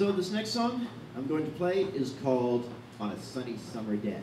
So this next song I'm going to play is called On a Sunny Summer Day.